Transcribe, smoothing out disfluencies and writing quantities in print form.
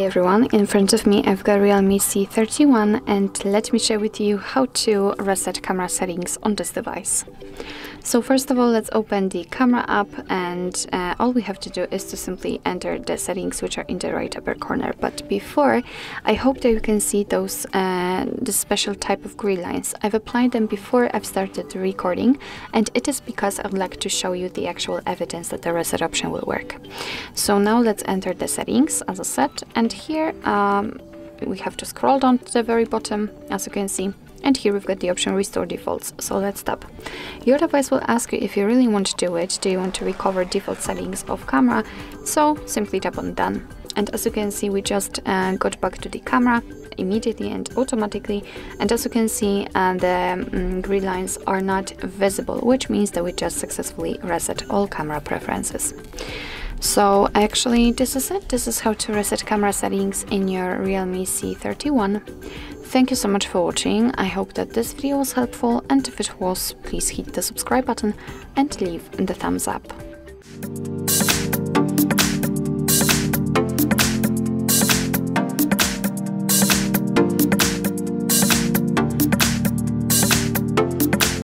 Hi everyone, in front of me I've got Realme C31 and let me share with you how to reset camera settings on this device. So first of all, let's open the camera app and all we have to do is to simply enter the settings which are in the right upper corner. But before, I hope that you can see those the special type of grid lines. I've applied them before I've started recording, and it is because I'd like to show you the actual evidence that the reset option will work. So now let's enter the settings, as I said. And here we have to scroll down to the very bottom, as you can see. And here we've got the option Restore Defaults, so let's tap. Your device will ask you if you really want to do it, do you want to recover default settings of camera, so simply tap on Done. And as you can see, we just got back to the camera immediately and automatically, and as you can see, the grid lines are not visible, which means that we just successfully reset all camera preferences. So actually this is it. This is how to reset camera settings in your Realme C31. Thank you so much for watching. I hope that this video was helpful, and if it was, please hit the subscribe button and leave the thumbs up.